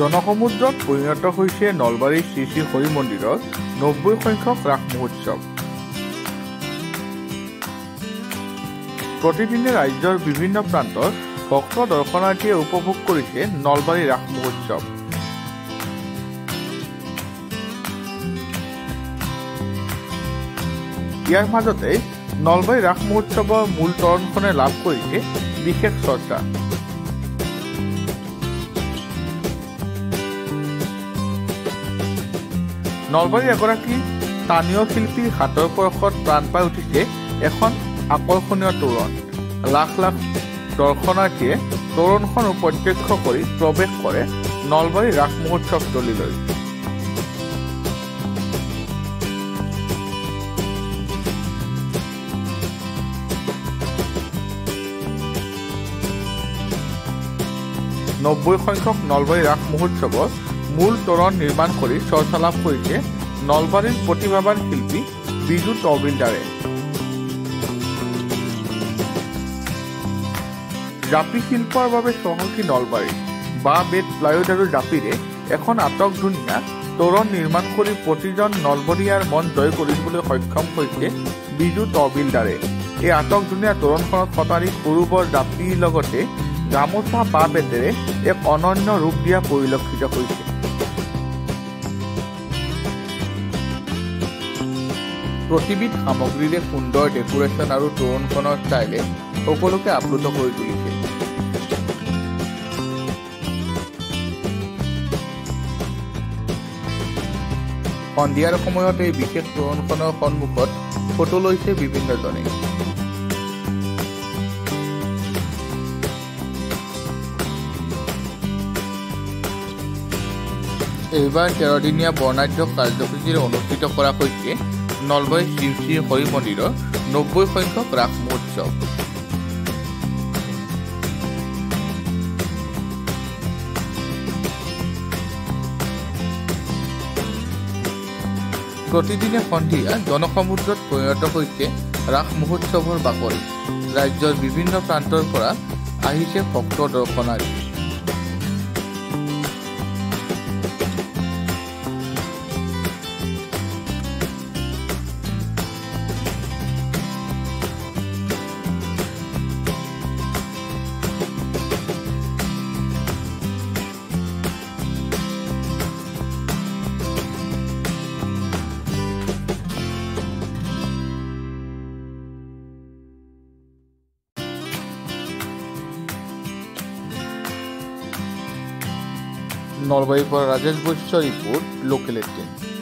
জনসমুদ্ৰত পৰিণত হৈছে নলবাৰীৰ শ্ৰী শ্ৰী হৰি মন্দিৰত ৯০ সংখ্যক ৰাস মহোৎসৱ। প্ৰতিদিনে ৰাজ্যৰ বিভিন্ন প্ৰান্তত ভক্ত দৰ্শনাৰ্থীয়ে উপভোগ কৰিছে নলবাৰী ৰাস মহোৎসৱ। ইয়াৰ মাজতে নলবাৰী ৰাস মহোৎসৱৰ মূল তৰণখনে লাভ কৰিছে বিশেষ চৰ্চা। নলবাৰীৰ এগৰাকী স্থানীয় শিল্পীৰ হাতৰ পৰশত প্ৰাণ পাই উঠিছে এখন আকৰ্ষণীয় তোৰণ। লাখ লাখ দৰ্শনাৰ্থীয়ে তোৰণখন প্ৰত্যক্ষ কৰি প্ৰৱেশ কৰে নলবাৰী ৰাস মহোৎসৱ তলিলৈ। নব্বৈ সংখ্যক নলবাৰী ৰাস মহোৎসৱত মূল তোৰণ নিৰ্মাণ কৰি চৰ্চা লাভ কৰিছে নলবাৰীৰ প্ৰতিভাবান শিল্পী বিজু তহবিলদাৰে। জাপি শিল্পৰ বাবে চহকী নলবাৰী বাঁহ, বেত, প্লাইউড আৰু জাপিৰে এখন আটক ধুনীয়া তোৰণ নিৰ্মাণ কৰি প্ৰতিজন নলবৰীয়াৰ মন জয় কৰিবলৈ সক্ষম হৈছে বিজু তহবিলদাৰে। এই আটক ধুনীয়া তোৰণখনত কটাৰী, সৰু বৰ জাপিৰ লগতে গামোচা, বাঁহ বেতেৰে এক অনন্য ৰূপ দিয়া পৰিলক্ষিত হৈছে। প্ৰতিবিধ সামগ্ৰীৰে সুন্দৰ ডেকোৰেশ্যন আৰু তোৰণখনৰ ষ্টাইলে সকলোকে আপ্লুত কৰি তুলিছে। সন্ধিয়াৰ সময়ত এই বিশেষ তোৰণখনৰ সন্মুখত ফটো লৈছে বিভিন্নজনে। এইবাৰ ১৩ দিনীয়া বৰ্ণাঢ্য কাৰ্যসূচীৰে অনুষ্ঠিত কৰা হৈছে নলবাৰী শ্ৰী শ্ৰী হৰি মন্দিৰৰ ৯০ সংখ্যক ৰাস মহোৎসৱ। প্ৰতিদিনে সন্ধিয়া জনসমুদ্ৰত পৰিণত হৈছে ৰাস মহোৎসৱৰ বাকৰি। ৰাজ্যৰ বিভিন্ন প্ৰান্তৰ পৰা আহিছে ভক্ত দৰ্শনাৰ্থী। नलबारी पर राजेश भूषण रिपोर्ट लोकल 18।